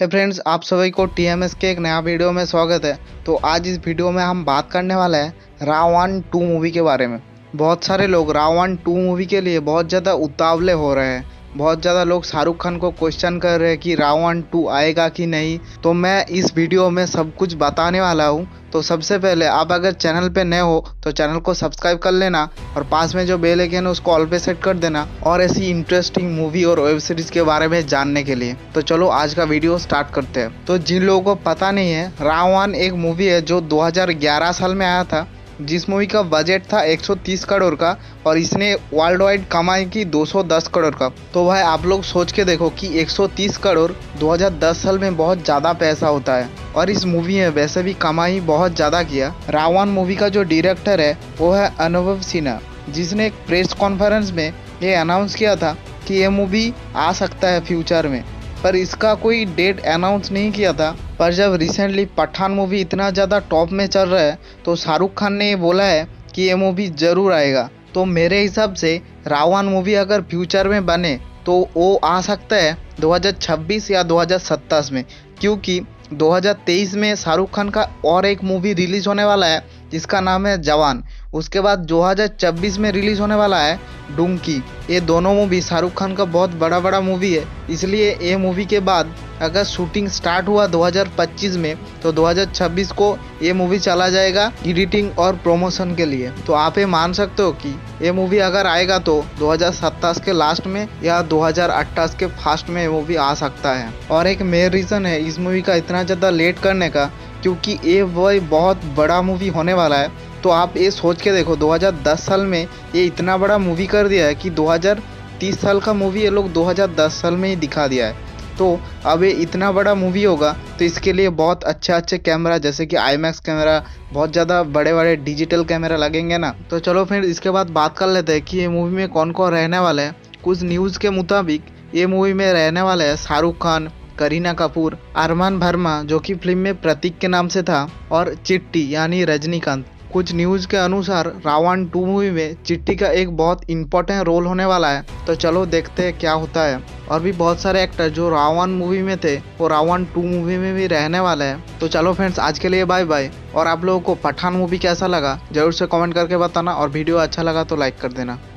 हे friends, आप सभी को TMS के एक नया वीडियो में स्वागत है। तो आज इस वीडियो में हम बात करने वाले हैं रावण 2 मूवी के बारे में। बहुत सारे लोग रावण 2 मूवी के लिए बहुत ज़्यादा उतावले हो रहे हैं। बहुत ज़्यादा लोग शाहरुख खान को क्वेश्चन कर रहे हैं कि रावण 2 आएगा कि नहीं। तो मैं इस वीडियो में सब कुछ बताने वाला हूँ। तो सबसे पहले आप अगर चैनल पे नए हो तो चैनल को सब्सक्राइब कर लेना और पास में जो बेल आइकन है उसको ऑल पे सेट कर देना, और ऐसी इंटरेस्टिंग मूवी और वेब सीरीज के बारे में जानने के लिए। तो चलो आज का वीडियो स्टार्ट करते हैं। तो जिन लोगों को पता नहीं है, रावण एक मूवी है जो 2011 साल में आया था, जिस मूवी का बजट था 130 करोड़ का और इसने वर्ल्ड वाइड कमाई की 210 करोड़ का। तो भाई आप लोग सोच के देखो कि 130 करोड़ 2010 साल में बहुत ज़्यादा पैसा होता है, और इस मूवी ने वैसे भी कमाई बहुत ज़्यादा किया। रावण मूवी का जो डायरेक्टर है वो है अनुभव सिन्हा, जिसने एक प्रेस कॉन्फ्रेंस में ये अनाउंस किया था कि ये मूवी आ सकता है फ्यूचर में, पर इसका कोई डेट अनाउंस नहीं किया था। पर जब रिसेंटली पठान मूवी इतना ज़्यादा टॉप में चल रहा है तो शाहरुख खान ने ये बोला है कि ये मूवी ज़रूर आएगा। तो मेरे हिसाब से रावण मूवी अगर फ्यूचर में बने तो वो आ सकता है 2026 या 2027 में, क्योंकि 2023 में शाहरुख खान का और एक मूवी रिलीज़ होने वाला है जिसका नाम है जवान। उसके बाद 2026 में रिलीज़ होने वाला है डुंकी। ये दोनों मूवी शाहरुख खान का बहुत बड़ा मूवी है, इसलिए ये मूवी के बाद अगर शूटिंग स्टार्ट हुआ 2025 में तो 2026 को ये मूवी चला जाएगा एडिटिंग और प्रमोशन के लिए। तो आप ये मान सकते हो कि ये मूवी अगर आएगा तो 2027 के लास्ट में या 2028 के फर्स्ट में ये मूवी आ सकता है। और एक मेन रीज़न है इस मूवी का इतना ज़्यादा लेट करने का, क्योंकि ये वही बहुत बड़ा मूवी होने वाला है। तो आप ये सोच के देखो, 2010 साल में ये इतना बड़ा मूवी कर दिया है कि 2030 साल का मूवी ये लोग 2010 साल में ही दिखा दिया है। तो अब ये इतना बड़ा मूवी होगा तो इसके लिए बहुत अच्छे कैमरा, जैसे कि IMAX कैमरा, बहुत ज़्यादा बड़े डिजिटल कैमरा लगेंगे ना। तो चलो फिर इसके बाद बात कर लेते हैं कि ये मूवी में कौन कौन रहने वाला है। कुछ न्यूज़ के मुताबिक ये मूवी में रहने वाला है शाहरुख खान, करीना कपूर, अरमान भरमा जो कि फिल्म में प्रतीक के नाम से था, और चिट्टी यानी रजनीकांत। कुछ न्यूज़ के अनुसार रावण 2 मूवी में चिट्टी का एक बहुत इम्पोर्टेंट रोल होने वाला है। तो चलो देखते हैं क्या होता है। और भी बहुत सारे एक्टर जो रावण मूवी में थे वो रावण 2 मूवी में भी रहने वाले हैं। तो चलो फ्रेंड्स, आज के लिए बाय बाय। और आप लोगों को पठान मूवी कैसा लगा ज़रूर से कमेंट करके बताना, और वीडियो अच्छा लगा तो लाइक कर देना।